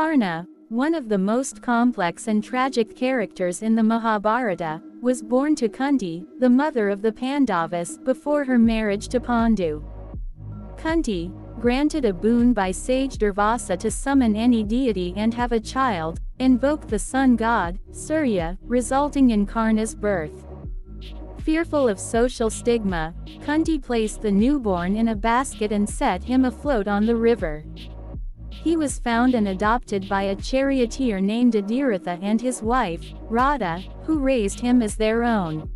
Karna, one of the most complex and tragic characters in the Mahabharata, was born to Kunti, the mother of the Pandavas, before her marriage to Pandu. Kunti, granted a boon by sage Durvasa to summon any deity and have a child, invoked the sun god, Surya, resulting in Karna's birth. Fearful of social stigma, Kunti placed the newborn in a basket and set him afloat on the river. He was found and adopted by a charioteer named Adhiratha and his wife, Radha, who raised him as their own.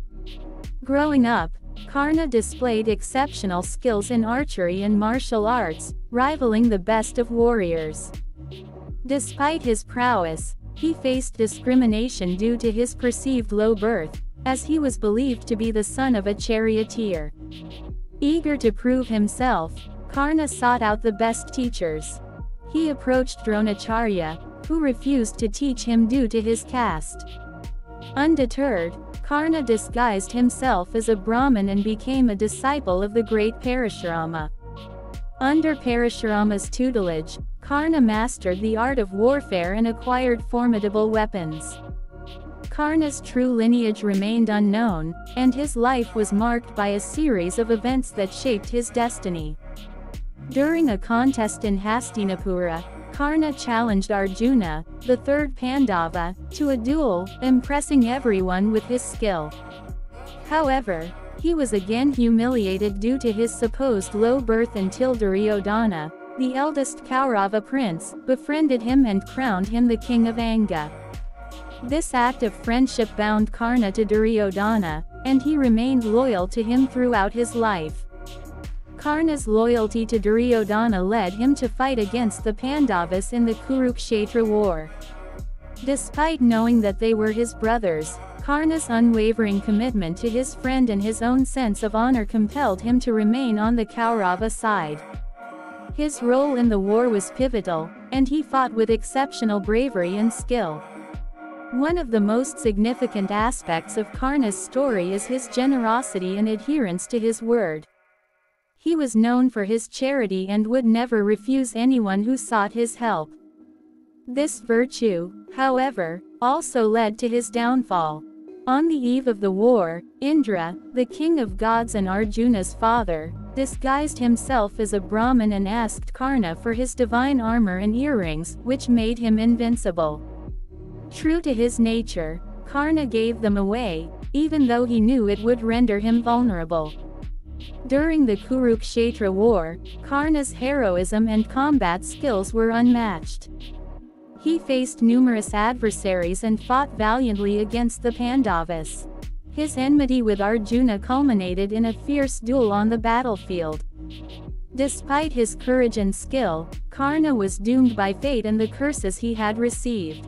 Growing up, Karna displayed exceptional skills in archery and martial arts, rivaling the best of warriors. Despite his prowess, he faced discrimination due to his perceived low birth, as he was believed to be the son of a charioteer. Eager to prove himself, Karna sought out the best teachers. He approached Dronacharya, who refused to teach him due to his caste. Undeterred, Karna disguised himself as a Brahmin and became a disciple of the great Parashurama. Under Parashurama's tutelage, Karna mastered the art of warfare and acquired formidable weapons. Karna's true lineage remained unknown, and his life was marked by a series of events that shaped his destiny. During a contest in Hastinapura, Karna challenged Arjuna, the third Pandava, to a duel, impressing everyone with his skill. However, he was again humiliated due to his supposed low birth until Duryodhana, the eldest Kaurava prince, befriended him and crowned him the king of Anga. This act of friendship bound Karna to Duryodhana, and he remained loyal to him throughout his life. Karna's loyalty to Duryodhana led him to fight against the Pandavas in the Kurukshetra war. Despite knowing that they were his brothers, Karna's unwavering commitment to his friend and his own sense of honor compelled him to remain on the Kaurava side. His role in the war was pivotal, and he fought with exceptional bravery and skill. One of the most significant aspects of Karna's story is his generosity and adherence to his word. He was known for his charity and would never refuse anyone who sought his help. This virtue, however, also led to his downfall. On the eve of the war, Indra, the king of gods and Arjuna's father, disguised himself as a Brahmin and asked Karna for his divine armor and earrings, which made him invincible. True to his nature, Karna gave them away, even though he knew it would render him vulnerable. During the Kurukshetra war, Karna's heroism and combat skills were unmatched. He faced numerous adversaries and fought valiantly against the Pandavas. His enmity with Arjuna culminated in a fierce duel on the battlefield. Despite his courage and skill, Karna was doomed by fate and the curses he had received.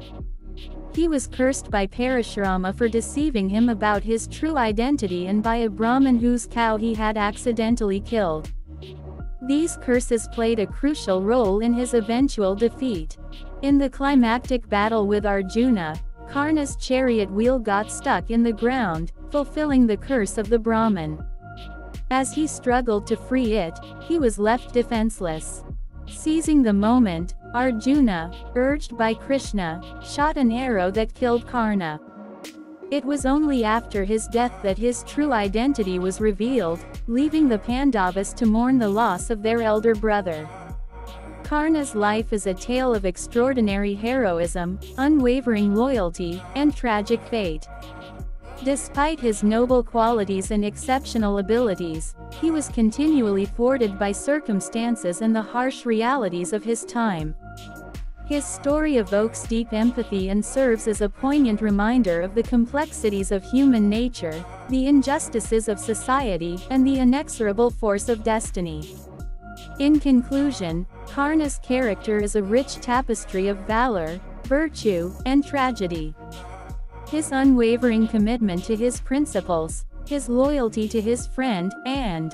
He was cursed by Parashurama for deceiving him about his true identity and by a Brahmin whose cow he had accidentally killed. These curses played a crucial role in his eventual defeat. In the climactic battle with Arjuna, Karna's chariot wheel got stuck in the ground, fulfilling the curse of the Brahmin. As he struggled to free it, he was left defenseless. Seizing the moment, Arjuna, urged by Krishna, shot an arrow that killed Karna. It was only after his death that his true identity was revealed, leaving the Pandavas to mourn the loss of their elder brother. Karna's life is a tale of extraordinary heroism, unwavering loyalty, and tragic fate. Despite his noble qualities and exceptional abilities, he was continually thwarted by circumstances and the harsh realities of his time. His story evokes deep empathy and serves as a poignant reminder of the complexities of human nature, the injustices of society, and the inexorable force of destiny. In conclusion, Karna's character is a rich tapestry of valor, virtue, and tragedy. His unwavering commitment to his principles, his loyalty to his friend, and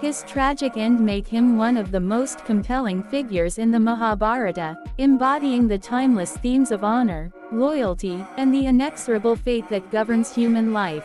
his tragic end make him one of the most compelling figures in the Mahabharata, embodying the timeless themes of honor, loyalty, and the inexorable fate that governs human life.